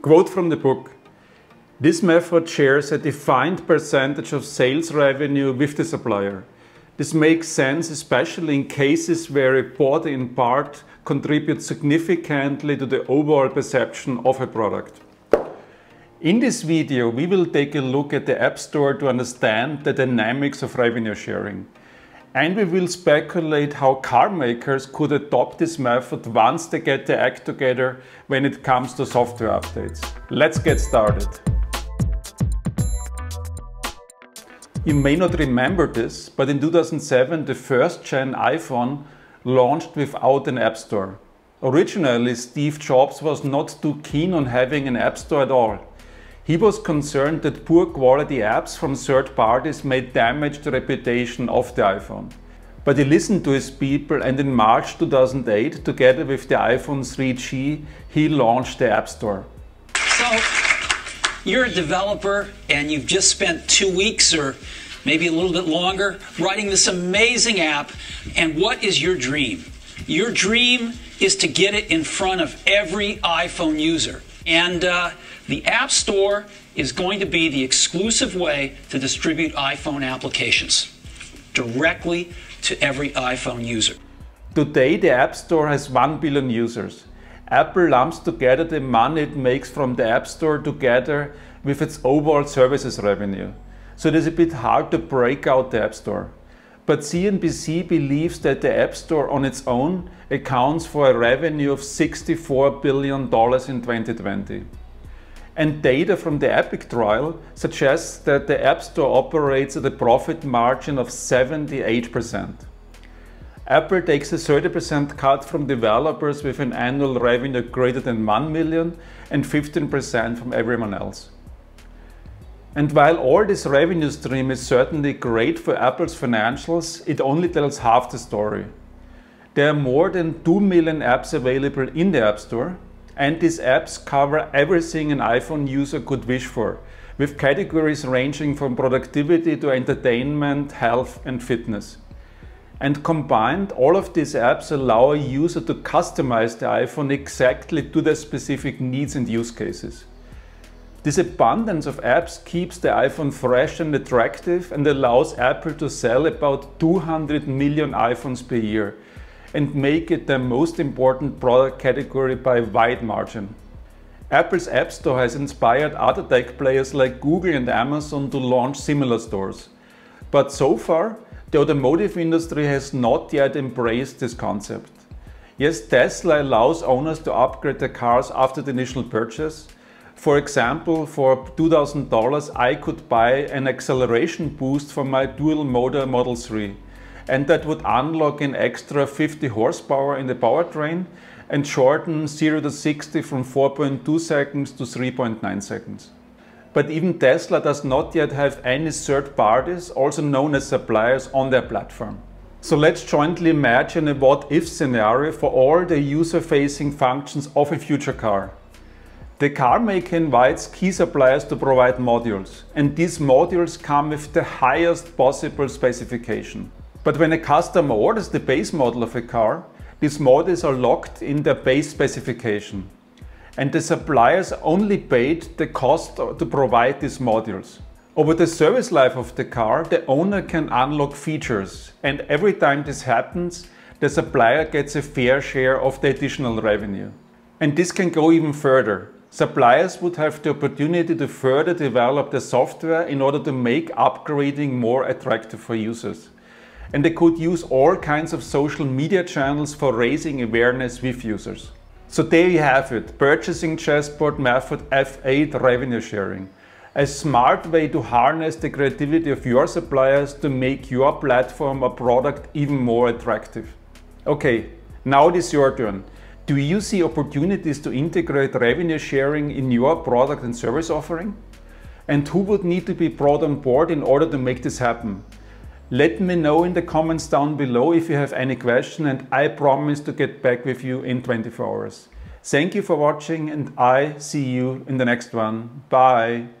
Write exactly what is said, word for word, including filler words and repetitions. Quote from the book: "This method shares a defined percentage of sales revenue with the supplier. This makes sense, especially in cases where a bought in part contributes significantly to the overall perception of a product." In this video, we will take a look at the App Store to understand the dynamics of revenue sharing. And we will speculate how car makers could adopt this method once they get their act together when it comes to software updates. Let's get started. You may not remember this, but in two thousand seven, the first-gen iPhone launched without an App Store. Originally, Steve Jobs was not too keen on having an App Store at all. He was concerned that poor quality apps from third parties may damage the reputation of the iPhone. But he listened to his people, and in March two thousand eight, together with the iPhone three G, he launched the App Store. So you're a developer and you've just spent two weeks or maybe a little bit longer writing this amazing app, and what is your dream? Your dream is to get it in front of every iPhone user. And uh, the App Store is going to be the exclusive way to distribute iPhone applications directly to every iPhone user. Today, the App Store has one billion users. Apple lumps together the money it makes from the App Store together with its overall services revenue. So it is a bit hard to break out the App Store. But C N B C believes that the App Store on its own accounts for a revenue of sixty-four billion dollars in twenty twenty. And data from the Epic trial suggests that the App Store operates at a profit margin of seventy-eight percent. Apple takes a thirty percent cut from developers with an annual revenue greater than one million dollars and fifteen percent from everyone else. And while all this revenue stream is certainly great for Apple's financials, it only tells half the story. There are more than two million apps available in the App Store, and these apps cover everything an iPhone user could wish for, with categories ranging from productivity to entertainment, health and fitness. And combined, all of these apps allow a user to customize the iPhone exactly to their specific needs and use cases. This abundance of apps keeps the iPhone fresh and attractive and allows Apple to sell about two hundred million iPhones per year and make it their most important product category by a wide margin. Apple's App Store has inspired other tech players like Google and Amazon to launch similar stores. But so far, the automotive industry has not yet embraced this concept. Yes, Tesla allows owners to upgrade their cars after the initial purchase. For example, for two thousand dollars I could buy an acceleration boost for my dual-motor Model three, and that would unlock an extra fifty horsepower in the powertrain and shorten zero to sixty from four point two seconds to three point nine seconds. But even Tesla does not yet have any third parties, also known as suppliers, on their platform. So let's jointly imagine a what-if scenario for all the user-facing functions of a future car. The car maker invites key suppliers to provide modules, and these modules come with the highest possible specification. But when a customer orders the base model of a car, these modules are locked in their base specification, and the suppliers only paid the cost to provide these modules. Over the service life of the car, the owner can unlock features, and every time this happens, the supplier gets a fair share of the additional revenue. And this can go even further. Suppliers would have the opportunity to further develop the software in order to make upgrading more attractive for users. And they could use all kinds of social media channels for raising awareness with users. So there you have it, Purchasing Chessboard method F eight revenue sharing. A smart way to harness the creativity of your suppliers to make your platform or product even more attractive. Okay, now it is your turn. Do you see opportunities to integrate revenue sharing in your product and service offering? And who would need to be brought on board in order to make this happen? Let me know in the comments down below if you have any question, and I promise to get back with you in twenty-four hours. Thank you for watching, and I see you in the next one. Bye.